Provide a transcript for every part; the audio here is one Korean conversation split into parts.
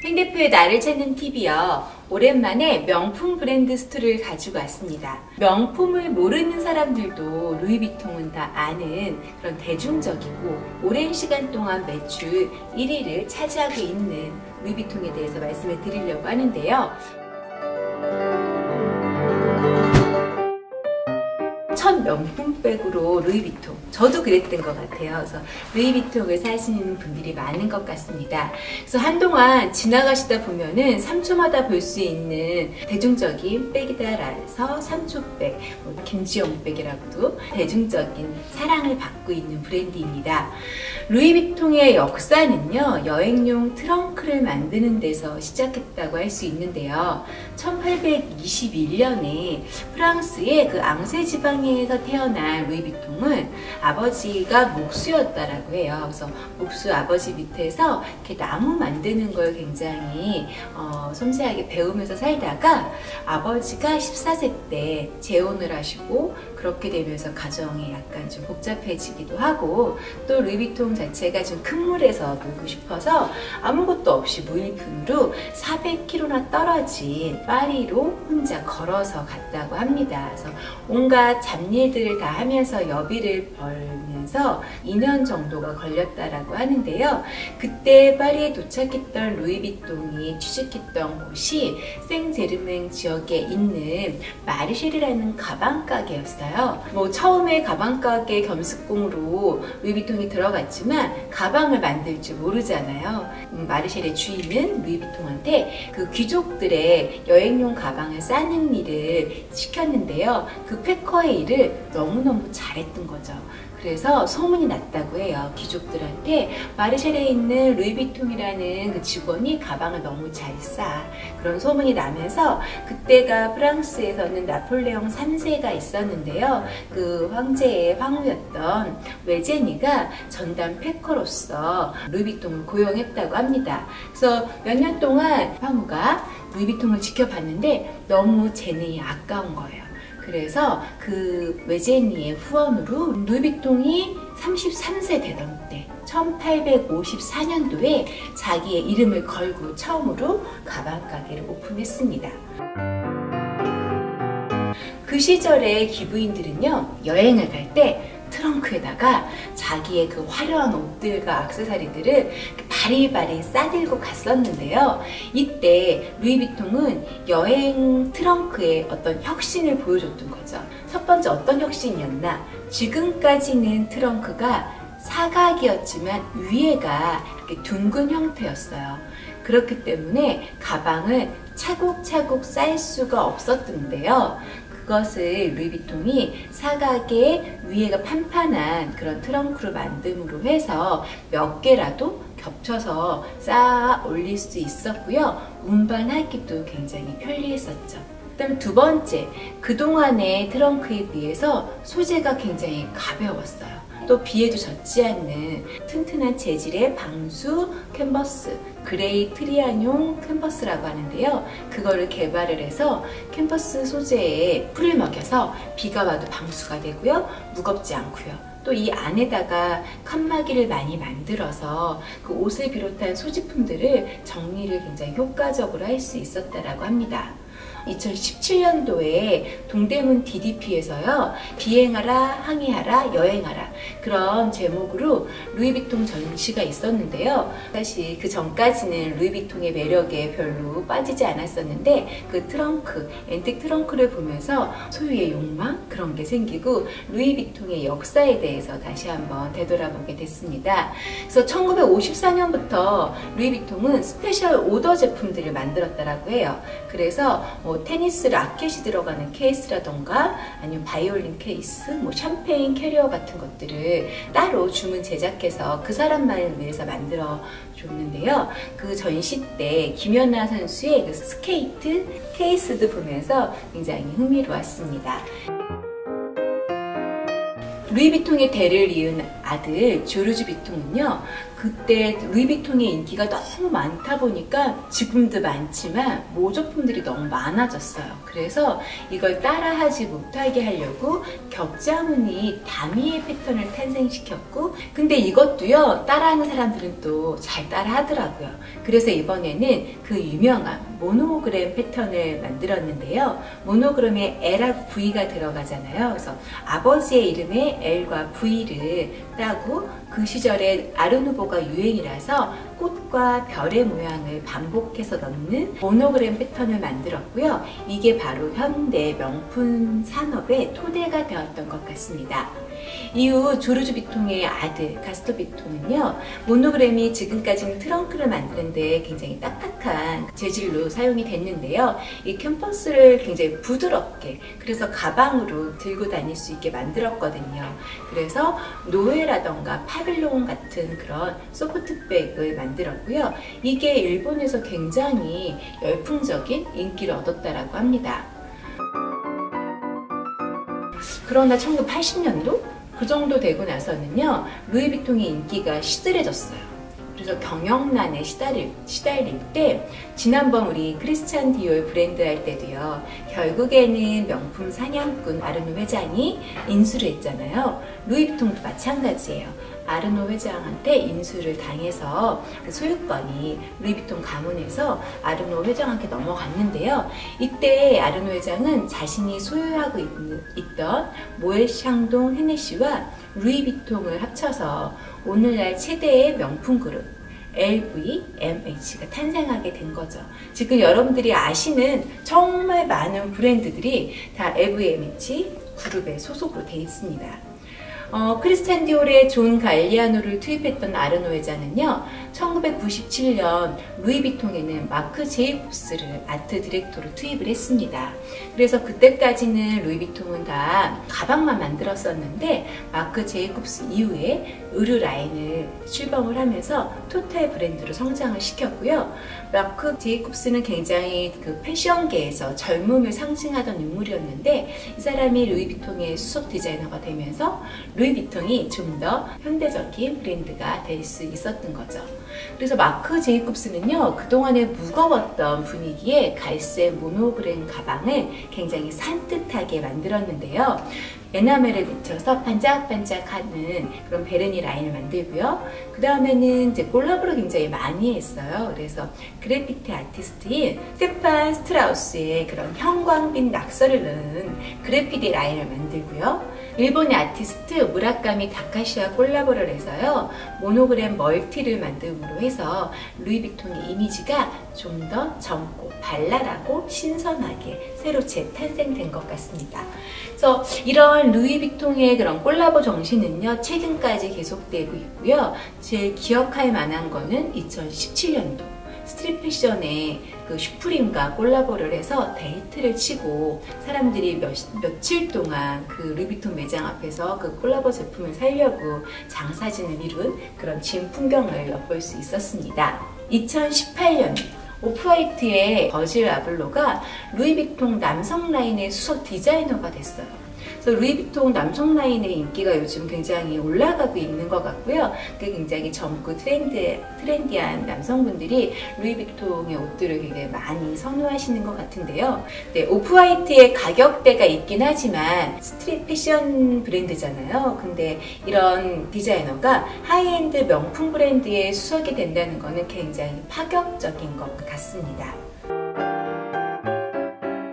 땡대표의 나를 찾는 팁이요. 오랜만에 명품 브랜드 스토리를 가지고 왔습니다. 명품을 모르는 사람들도 루이비통은 다 아는 그런 대중적이고 오랜 시간 동안 매출 1위를 차지하고 있는 루이비통에 대해서 말씀을 드리려고 하는데요. 1000 명품백으로 루이비통, 저도 그랬던 것 같아요. 그래서 루이비통을 사시는 분들이 많은 것 같습니다. 그래서 한동안 지나가시다 보면은 3초마다 볼 수 있는 대중적인 백이다라서 3초백, 김지영백이라고도 대중적인 사랑을 받고 있는 브랜드입니다. 루이비통의 역사는요, 여행용 트렁크를 만드는 데서 시작했다고 할 수 있는데요. 1821년에 프랑스의 그 앙세 지방에서 태어난 루이비통은 아버지가 목수였다라고 해요. 그래서 목수 아버지 밑에서 이렇게 나무 만드는 걸 굉장히 섬세하게 배우면서 살다가 아버지가 14세 때 재혼을 하시고, 그렇게 되면서 가정이 약간 좀 복잡해지기도 하고, 또 루이비통 자체가 좀 큰 물에서 놀고 싶어서 아무것도 없이 무일푼으로 400km나 떨어진 파리로 혼자 걸어서 갔다고 합니다. 그래서 온갖 잡일들을 다 하면서 여비를 벌면서 2년 정도가 걸렸다라고 하는데요. 그때 파리에 도착했던 루이비통이 취직했던 곳이 생제르맹 지역에 있는 마르쉐르라는 가방가게였어요. 처음에 가방가게 겸습공으로 루이비통이 들어갔지만 가방을 만들 줄 모르잖아요. 마르쉐르의 주인은 루이비통한테 그 귀족들의 여행용 가방을 싸는 일을 시켰는데요. 그 패커의 일을 너무너무 잘했던 거죠. 그래서 소문이 났다고 해요. 귀족들한테 마르쉐르에 있는 루이비통이라는 그 직원이 가방을 너무 잘 싸, 그런 소문이 나면서, 그때가 프랑스에서는 나폴레옹 3세가 있었는데요. 그 황제의 황후였던 외제니가 전담 패커로서 루이비통을 고용했다고 합니다. 그래서 몇 년 동안 황후가 루이비통을 지켜봤는데 너무 재능이 아까운 거예요. 그래서 그 외제니의 후원으로 루이비통이 33세 되던 때 1854년도에 자기의 이름을 걸고 처음으로 가방가게를 오픈했습니다. 그 시절의 기부인들은요, 여행을 갈 때 트렁크에다가 자기의 그 화려한 옷들과 액세서리들을 바리바리 싸들고 갔었는데요. 이때 루이비통은 여행 트렁크에 어떤 혁신을 보여줬던 거죠. 첫 번째 어떤 혁신이었나? 지금까지는 트렁크가 사각이었지만 위에가 이렇게 둥근 형태였어요. 그렇기 때문에 가방을 차곡차곡 쌀 수가 없었던데요. 그것을 루이비통이 사각의 위에가 판판한 그런 트렁크로 만듦으로 해서 몇 개라도 겹쳐서 쌓아 올릴 수 있었고요. 운반하기도 굉장히 편리했었죠. 그다음 두 번째, 그동안의 트렁크에 비해서 소재가 굉장히 가벼웠어요. 또 비에도 젖지 않는 튼튼한 재질의 방수 캔버스, 그레이 트리안용 캔버스라고 하는데요. 그거를 개발을 해서 캔버스 소재에 풀을 먹여서 비가 와도 방수가 되고요, 무겁지 않고요. 또 이 안에다가 칸막이를 많이 만들어서 그 옷을 비롯한 소지품들을 정리를 굉장히 효과적으로 할 수 있었다라고 합니다. 2017년도에 동대문 DDP에서요, 비행하라, 항해하라, 여행하라, 그런 제목으로 루이비통 전시가 있었는데요. 사실 그 전까지는 루이비통의 매력에 별로 빠지지 않았었는데, 그 트렁크, 앤틱 트렁크를 보면서 소유의 욕망, 그런 게 생기고 루이비통의 역사에 대해서 다시 한번 되돌아보게 됐습니다. 그래서 1954년부터 루이비통은 스페셜 오더 제품들을 만들었다라고 해요. 그래서 테니스 라켓이 들어가는 케이스라던가, 아니면 바이올린 케이스, 샴페인 캐리어 같은 것들을 따로 주문 제작해서 그 사람만을 위해서 만들어 줬는데요. 그 전시 때 김연아 선수의 그 스케이트 케이스도 보면서 굉장히 흥미로웠습니다. 루이비통의 대를 이은 아들 조르주 비통은요, 그때 루이비통의 인기가 너무 많다 보니까 지금도 많지만 모조품들이 너무 많아졌어요. 그래서 이걸 따라하지 못하게 하려고 격자무늬 다미의 패턴을 탄생시켰고, 근데 이것도요 따라하는 사람들은 또 잘 따라하더라고요. 그래서 이번에는 그 유명한 모노그램 패턴을 만들었는데요. 모노그램에 L하고 V가 들어가잖아요. 그래서 아버지의 이름에 L과 V를 따고, 그 시절에 아르누보가 유행이라서 꽃과 별의 모양을 반복해서 넣는 모노그램 패턴을 만들었고요. 이게 바로 현대 명품 산업의 토대가 되었던 것 같습니다. 이후 조르주 비통의 아들 가스토 비통은요, 모노그램이 지금까지는 트렁크를 만드는데 굉장히 딱딱한 재질로 사용이 됐는데요, 이 캔버스를 굉장히 부드럽게, 그래서 가방으로 들고 다닐 수 있게 만들었거든요. 그래서 노에라던가 파빌론 같은 그런 소프트백을 만들었고요. 이게 일본에서 굉장히 열풍적인 인기를 얻었다라고 합니다. 그러나 1980년도 그 정도 되고 나서는요, 루이비통의 인기가 시들해졌어요. 그래서 경영난에 시달릴 때, 지난번 우리 크리스찬 디올 브랜드 할 때도요, 결국에는 명품 사냥꾼 아르노 회장이 인수를 했잖아요. 루이비통도 마찬가지예요. 아르노 회장한테 인수를 당해서 소유권이 루이비통 가문에서 아르노 회장한테 넘어갔는데요. 이때 아르노 회장은 자신이 소유하고 있던 모에샹동 헤네시와 루이비통을 합쳐서 오늘날 최대의 명품 그룹 LVMH가 탄생하게 된 거죠. 지금 여러분들이 아시는 정말 많은 브랜드들이 다 LVMH 그룹의 소속으로 돼 있습니다. 크리스찬 디올의 존 갈리아노를 투입했던 아르노 회장은요, 1997년 루이비통에는 마크 제이콥스를 아트 디렉터로 투입을 했습니다. 그래서 그때까지는 루이비통은 다 가방만 만들었었는데, 마크 제이콥스 이후에 의류 라인을 출범을 하면서 토탈 브랜드로 성장을 시켰고요. 마크 제이콥스는 굉장히 그 패션계에서 젊음을 상징하던 인물이었는데, 이 사람이 루이비통의 수석 디자이너가 되면서 루이비통이 좀 더 현대적인 브랜드가 될 수 있었던 거죠. 그래서 마크 제이콥스는요, 그동안에 무거웠던 분위기에 갈색 모노그램 가방을 굉장히 산뜻하게 만들었는데요. 에나멜을 묻혀서 반짝반짝하는 그런 베르니 라인을 만들고요. 그 다음에는 이제 콜라보를 굉장히 많이 했어요. 그래서 그래피티 아티스트인 스테판 스트라우스의 그런 형광빛 낙서를 넣은 그래피티 라인을 만들고요. 일본의 아티스트 무라카미 다카시와 콜라보를 해서요, 모노그램 멀티를 만듦으로 해서 루이비통의 이미지가 좀 더 젊고 발랄하고 신선하게 새로 재탄생된 것 같습니다. 그래서 이런 루이비통의 그런 콜라보 정신은요, 최근까지 계속되고 있고요. 제일 기억할 만한 거는 2017년도 스트릿 패션의 그 슈프림과 콜라보를 해서 데이트를 치고, 사람들이 며칠 동안 그 루이비통 매장 앞에서 그 콜라보 제품을 사려고 장사진을 이룬 그런 진풍경을 엿볼 수 있었습니다. 2018년 오프화이트의 버질 아블로가 루이비통 남성 라인의 수석 디자이너가 됐어요. 그래서 루이비통 남성 라인의 인기가 요즘 굉장히 올라가고 있는 것 같고요. 굉장히 젊고 트렌디한 남성분들이 루이비통의 옷들을 굉장히 많이 선호하시는 것 같은데요. 네, 오프화이트의 가격대가 있긴 하지만 스트릿 패션 브랜드잖아요. 근데 이런 디자이너가 하이엔드 명품 브랜드의 수석이 된다는 것은 굉장히 파격적인 것 같습니다.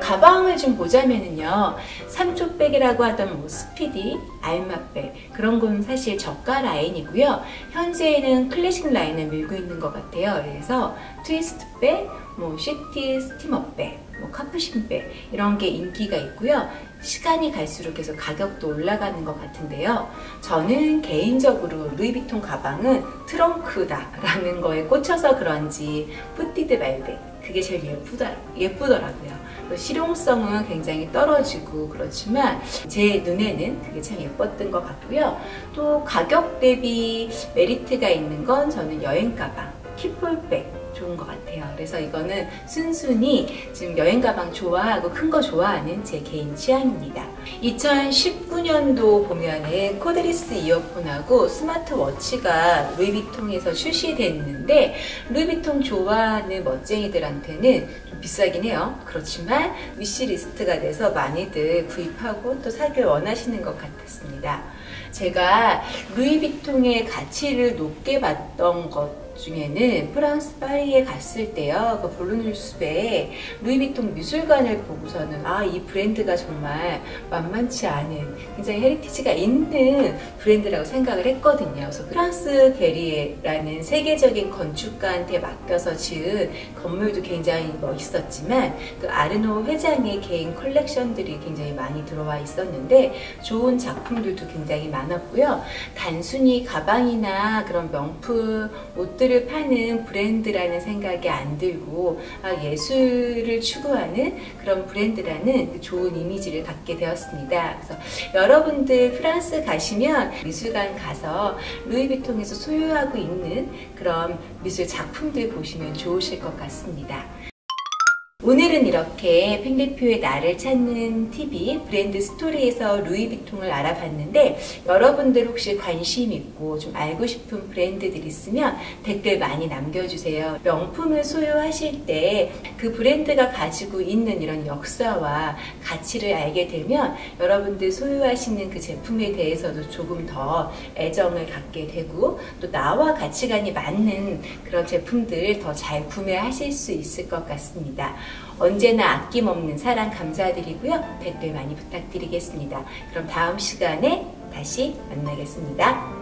가방을 좀 보자면은요, 3조 백이라고 하던 뭐 스피디, 알마백 그런 건 사실 저가 라인이고요. 현재에는 클래식 라인을 밀고 있는 것 같아요. 그래서 트위스트백, 뭐 시티 스티머백, 뭐 카푸신백 이런 게 인기가 있고요. 시간이 갈수록 계속 가격도 올라가는 것 같은데요. 저는 개인적으로 루이비통 가방은 트렁크다라는 거에 꽂혀서 그런지 뿌띠드 발백 그게 제일 예쁘더라고요. 실용성은 굉장히 떨어지고 그렇지만 제 눈에는 그게 참 예뻤던 것 같고요. 또 가격 대비 메리트가 있는 건 저는 여행 가방, 킥볼백, 좋은 것 같아요. 그래서 이거는 순순히 지금 여행 가방 좋아하고 큰 거 좋아하는 제 개인 취향입니다. 2019년도 보면은 코드리스 이어폰하고 스마트워치가 루이비통에서 출시됐는데, 루이비통 좋아하는 멋쟁이들한테는 좀 비싸긴 해요. 그렇지만 위시리스트가 돼서 많이들 구입하고 또 사길 원하시는 것 같았습니다. 제가 루이비통의 가치를 높게 봤던 것 중에는 프랑스 파리에 갔을 때요, 그 볼루누스베 루이비통 미술관을 보고서는 아, 이 브랜드가 정말 만만치 않은 굉장히 헤리티지가 있는 브랜드라고 생각을 했거든요. 그래서 프랑스 게리에라는 세계적인 건축가한테 맡겨서 지은 건물도 굉장히 멋있었지만 그 아르노 회장의 개인 컬렉션들이 굉장히 많이 들어와 있었는데 좋은 작품들도 굉장히 많았고요. 단순히 가방이나 그런 명품 옷들 를 파는 브랜드라는 생각이 안 들고 예술을 추구하는 그런 브랜드라는 좋은 이미지를 갖게 되었습니다. 그래서 여러분들 프랑스 가시면 미술관 가서 루이비통에서 소유하고 있는 그런 미술 작품들 보시면 좋으실 것 같습니다. 오늘은 이렇게 팽대표의 나를 찾는 TV 브랜드 스토리에서 루이비통을 알아봤는데, 여러분들 혹시 관심 있고 좀 알고 싶은 브랜드들 있으면 댓글 많이 남겨주세요. 명품을 소유하실 때 그 브랜드가 가지고 있는 이런 역사와 가치를 알게 되면 여러분들 소유하시는 그 제품에 대해서도 조금 더 애정을 갖게 되고 또 나와 가치관이 맞는 그런 제품들을 더 잘 구매하실 수 있을 것 같습니다. 언제나 아낌없는 사랑 감사드리고요. 댓글 많이 부탁드리겠습니다. 그럼 다음 시간에 다시 만나겠습니다.